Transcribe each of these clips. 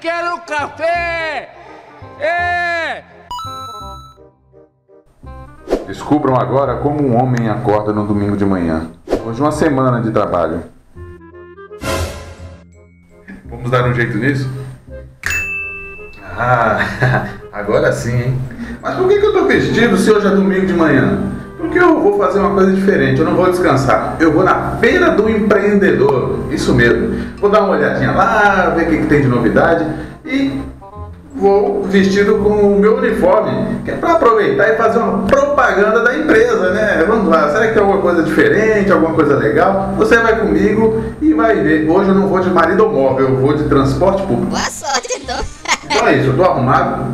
quero café! É! Descubram agora como um homem acorda no domingo de manhã, depois de uma semana de trabalho. Vamos dar um jeito nisso? Ah, agora sim, hein? Mas por que eu tô vestido se hoje é domingo de manhã? Porque eu vou fazer uma coisa diferente, eu não vou descansar. Eu vou na Feira do Empreendedor, isso mesmo. Vou dar uma olhadinha lá, ver o que tem de novidade e vou vestido com o meu uniforme, que é para aproveitar e fazer uma propaganda da empresa, né? Vamos lá, será que tem alguma coisa diferente, alguma coisa legal? Você vai comigo e vai ver. Hoje eu não vou de Maridomóvel, eu vou de transporte público. Boa sorte, então. Então é isso, eu tô arrumado.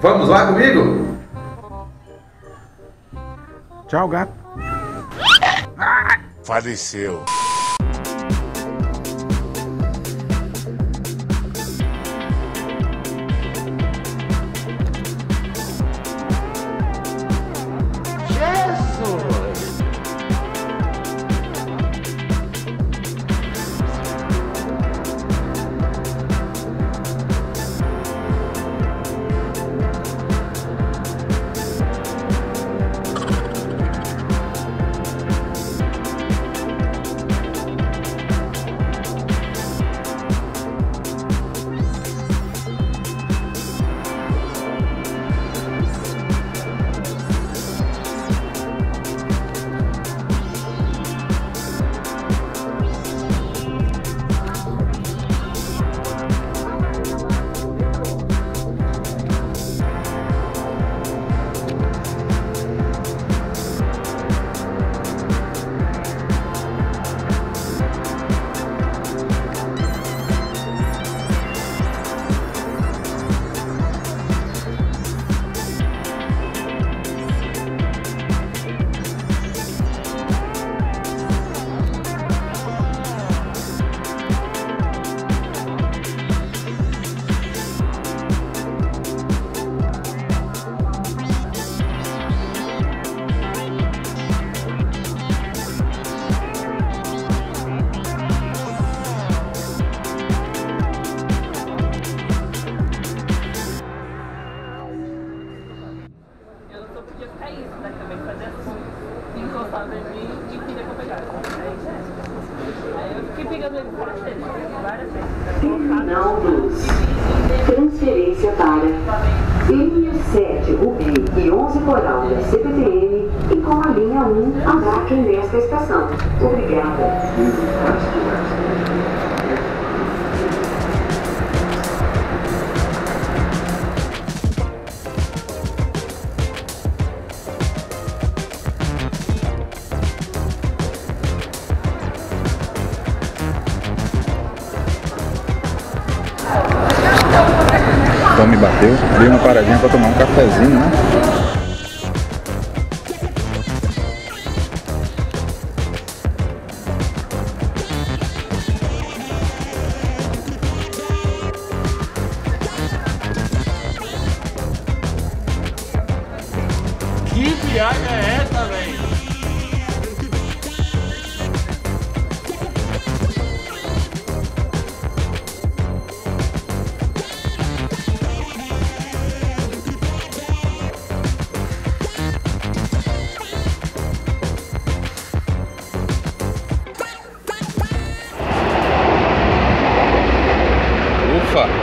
Vamos lá comigo? Tchau, gato. Ah, faleceu. Jesus! Terminal 2. Transferência para linha 7 Rubi e 11 Coral da CPTM e com a linha 1 abarque nesta estação. Obrigada. Então me bateu, dei uma paradinha para tomar um cafezinho, né? Que viagem é essa, velho?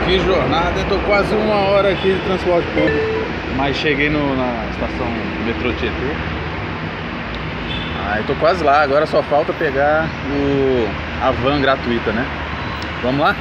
Que jornada, eu tô quase uma hora aqui de transporte público, mas cheguei na estação Metrô Tietê. Ah, eu tô quase lá, agora só falta pegar a van gratuita, né? Vamos lá?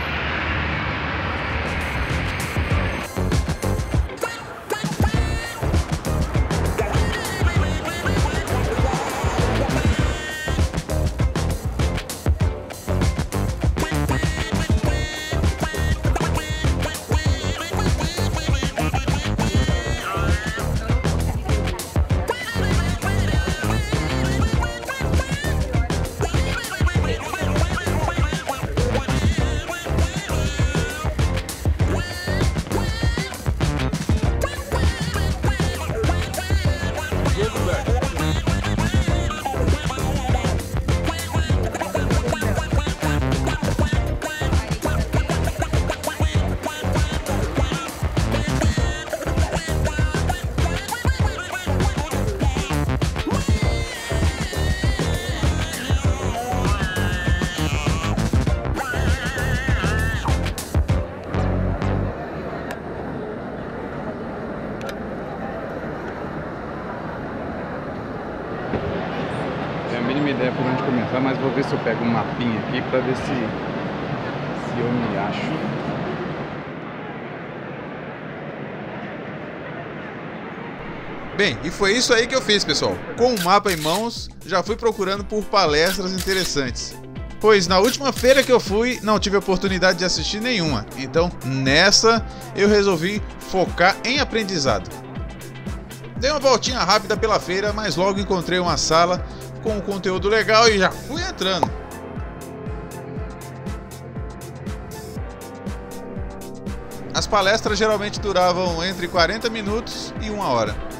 mínima ideia por onde começar, mas vou ver se eu pego um mapinha aqui para ver se eu me acho. Bem, e foi isso aí que eu fiz, pessoal. Com o mapa em mãos, já fui procurando por palestras interessantes. Pois na última feira que eu fui, não tive oportunidade de assistir nenhuma. Então, nessa, eu resolvi focar em aprendizado. Dei uma voltinha rápida pela feira, mas logo encontrei uma sala com um conteúdo legal e já fui entrando. As palestras geralmente duravam entre 40 minutos e 1 hora.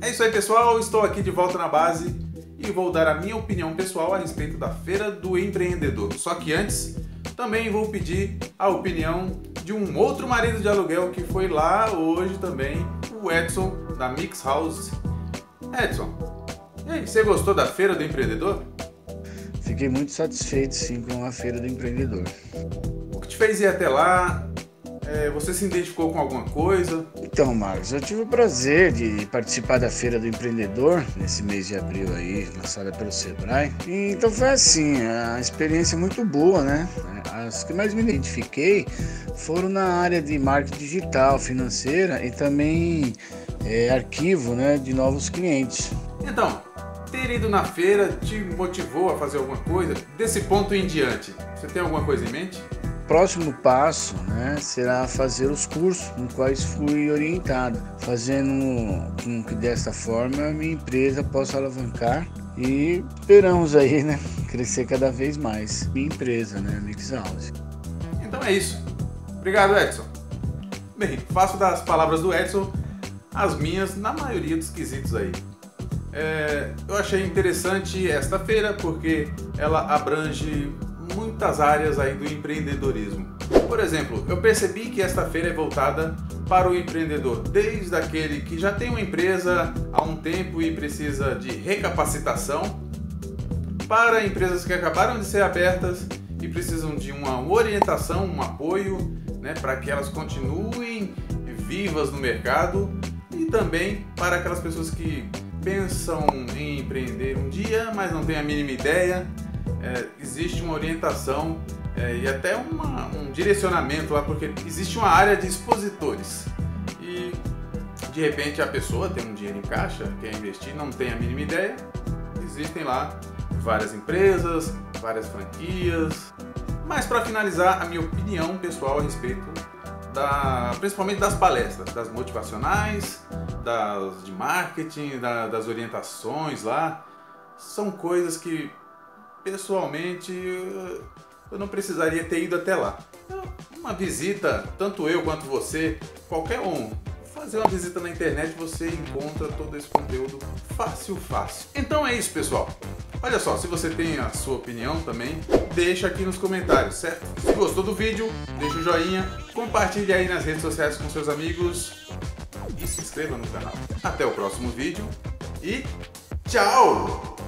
É isso aí, pessoal, estou aqui de volta na base e vou dar a minha opinião pessoal a respeito da Feira do Empreendedor. Só que antes, também vou pedir a opinião de um outro marido de aluguel que foi lá hoje também, o Edson, da Mix House. Edson, e aí, você gostou da Feira do Empreendedor? Fiquei muito satisfeito, sim, com a Feira do Empreendedor. O que te fez ir até lá? Você se identificou com alguma coisa? Então, Marcos, eu tive o prazer de participar da Feira do Empreendedor nesse mês de abril aí, lançada pelo Sebrae. E, então foi assim, a experiência muito boa, né? As que mais me identifiquei foram na área de marketing digital, financeira e também arquivo, né, de novos clientes. Então, ter ido na feira te motivou a fazer alguma coisa? Desse ponto em diante, você tem alguma coisa em mente? O próximo passo, né, será fazer os cursos nos quais fui orientado, fazendo com que desta forma a minha empresa possa alavancar e esperamos aí, né, crescer cada vez mais minha empresa, né, Mix House. Então é isso. Obrigado, Edson. Bem, faço das palavras do Edson as minhas na maioria dos quesitos aí. Eu achei interessante esta feira porque ela abrange muitas áreas aí do empreendedorismo. Por exemplo, eu percebi que esta feira é voltada para o empreendedor, desde aquele que já tem uma empresa há um tempo e precisa de recapacitação, para empresas que acabaram de ser abertas e precisam de uma orientação, um apoio, né, para que elas continuem vivas no mercado, e também para aquelas pessoas que pensam em empreender um dia, mas não têm a mínima ideia. Existe uma orientação e até um direcionamento lá, porque existe uma área de expositores e de repente a pessoa tem um dinheiro em caixa, quer investir, não tem a mínima ideia. Existem lá várias empresas, várias franquias. Mas para finalizar, a minha opinião pessoal a respeito principalmente das palestras, das motivacionais, das de marketing, das orientações lá, são coisas que pessoalmente eu não precisaria ter ido até lá. Uma visita, tanto eu quanto você, qualquer um, fazer uma visita na internet, você encontra todo esse conteúdo fácil, fácil. Então é isso, pessoal. Olha só, se você tem a sua opinião também, deixa aqui nos comentários, certo? Se gostou do vídeo, deixa o joinha, compartilha aí nas redes sociais com seus amigos. e se inscreva no canal. Até o próximo vídeo e tchau!